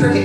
Cricket.